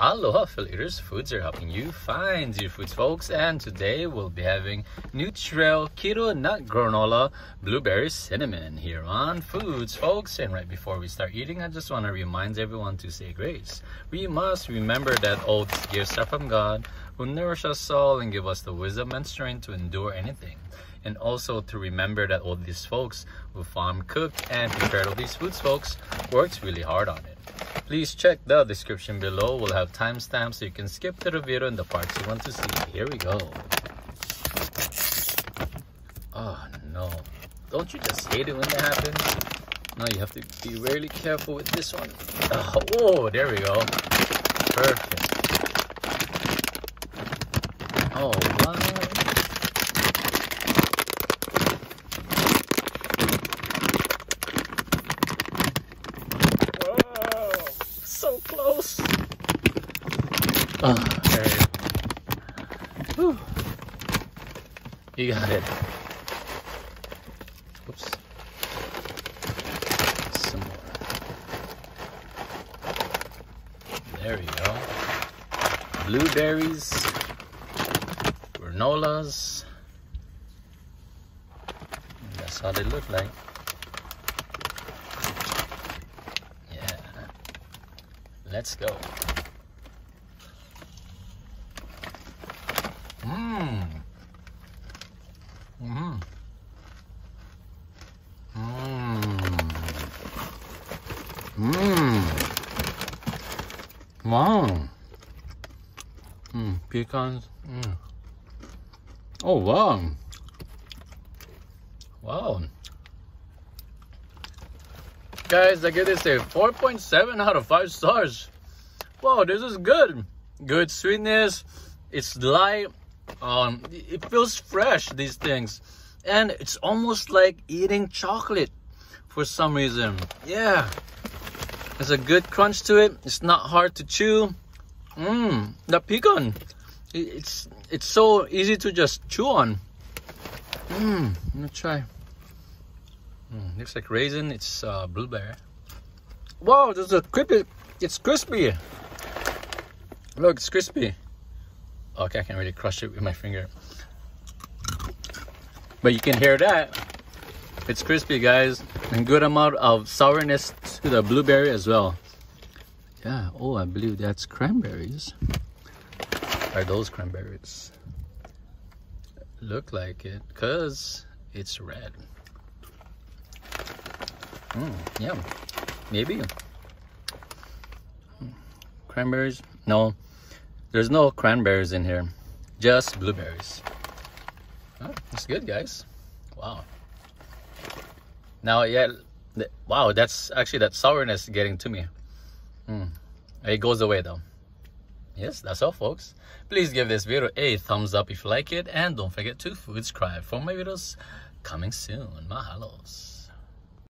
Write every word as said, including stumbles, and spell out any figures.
Aloha affiliators, foods are helping you find your foods, folks, and today we'll be having Nu Trail Keto Nut Granola Blueberry Cinnamon here on Foods, folks. And right before we start eating, I just want to remind everyone to say grace. We must remember that all these gifts are from God, who nourish us all and give us the wisdom and strength to endure anything. And also to remember that all these folks who farm, cooked, and prepared all these foods, folks, worked really hard on it. Please check the description below. We'll have timestamps so you can skip to the video and the parts you want to see. Here we go. Oh no. Don't you just hate it when that happens? No, you have to be really careful with this one. Oh, whoa, there we go. Perfect. Oh, wow. Close. Oh, there you go. You got it. Oops. Some more. There you go. Blueberries, granolas. That's how they look like. Let's go. Mmm. Mmm. Mmm. Mmm. Wow. Mmm. Pecans. Mm. Oh, wow. Wow. Guys, I give this a four point seven out of five stars. Wow, this is good. Good sweetness. It's light. Um, it feels fresh, these things. And it's almost like eating chocolate for some reason. Yeah. There's a good crunch to it. It's not hard to chew. Mmm, the pecan. It's, it's so easy to just chew on. Mmm, let me try. Mm, looks like raisin. It's uh, blueberry. Wow, there's a crispy. It's crispy. Look, it's crispy. Okay, I can't really crush it with my finger, but you can hear that. It's crispy, guys, and good amount of sourness to the blueberry as well. Yeah. Oh, I believe that's cranberries. Are those cranberries? Look like it, cause it's red. Mm, yeah, maybe cranberries. No, there's no cranberries in here, just blueberries. Oh, that's good, guys. Wow. Now, yeah, th wow, that's actually that sourness getting to me. Mm, it goes away though. Yes, that's all, folks. Please give this video a thumbs up if you like it, and don't forget to subscribe for my videos coming soon. Mahalos.